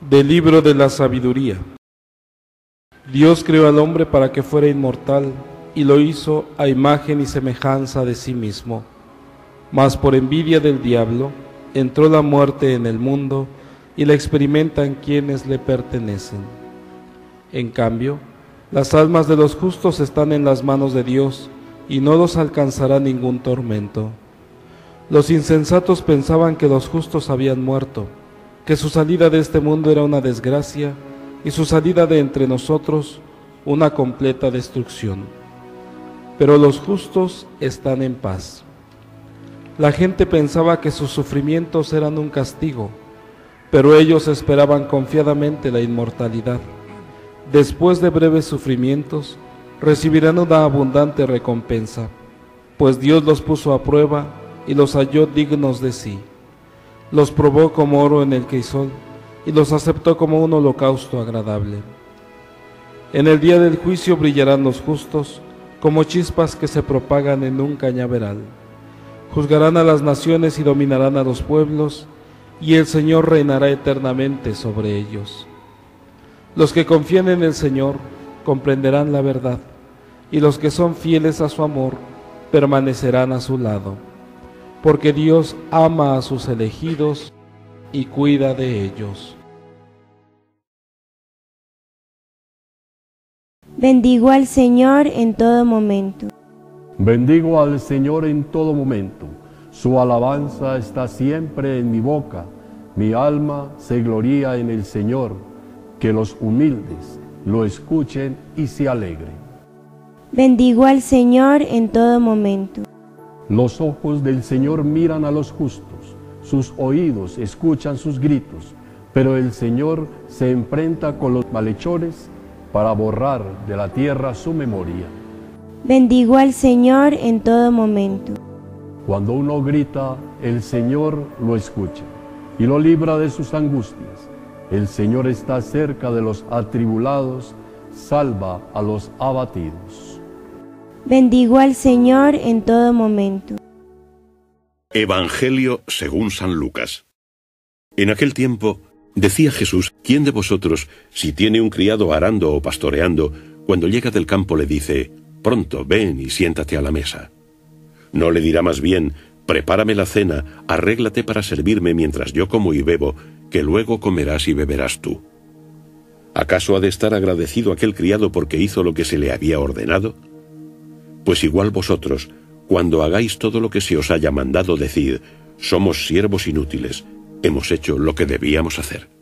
Del libro de la sabiduría. Dios creó al hombre para que fuera inmortal y lo hizo a imagen y semejanza de sí mismo. Mas por envidia del diablo entró la muerte en el mundo y la experimentan quienes le pertenecen. En cambio, las almas de los justos están en las manos de Dios y no los alcanzará ningún tormento. Los insensatos pensaban que los justos habían muerto, que su salida de este mundo era una desgracia y su salida de entre nosotros una completa destrucción. Pero los justos están en paz. La gente pensaba que sus sufrimientos eran un castigo, pero ellos esperaban confiadamente la inmortalidad. Después de breves sufrimientos, recibirán una abundante recompensa, pues Dios los puso a prueba y los halló dignos de sí. Los probó como oro en el crisol y los aceptó como un holocausto agradable. En el día del juicio brillarán los justos como chispas que se propagan en un cañaveral. Juzgarán a las naciones y dominarán a los pueblos, y el Señor reinará eternamente sobre ellos. Los que confían en el Señor comprenderán la verdad, y los que son fieles a su amor permanecerán a su lado. Porque Dios ama a sus elegidos y cuida de ellos. Bendigo al Señor en todo momento. Bendigo al Señor en todo momento. Su alabanza está siempre en mi boca. Mi alma se gloría en el Señor. Que los humildes lo escuchen y se alegren. Bendigo al Señor en todo momento. Los ojos del Señor miran a los justos, sus oídos escuchan sus gritos, pero el Señor se enfrenta con los malhechores para borrar de la tierra su memoria. Bendigo al Señor en todo momento. Cuando uno grita, el Señor lo escucha y lo libra de sus angustias. El Señor está cerca de los atribulados, salva a los abatidos. Bendigo al Señor en todo momento. Evangelio según San Lucas. En aquel tiempo, decía Jesús: ¿Quién de vosotros, si tiene un criado arando o pastoreando, cuando llega del campo le dice: pronto, ven y siéntate a la mesa? ¿No le dirá más bien: prepárame la cena, arréglate para servirme mientras yo como y bebo, que luego comerás y beberás tú? ¿Acaso ha de estar agradecido aquel criado porque hizo lo que se le había ordenado? Pues igual vosotros, cuando hagáis todo lo que se os haya mandado, decid: somos siervos inútiles, hemos hecho lo que debíamos hacer.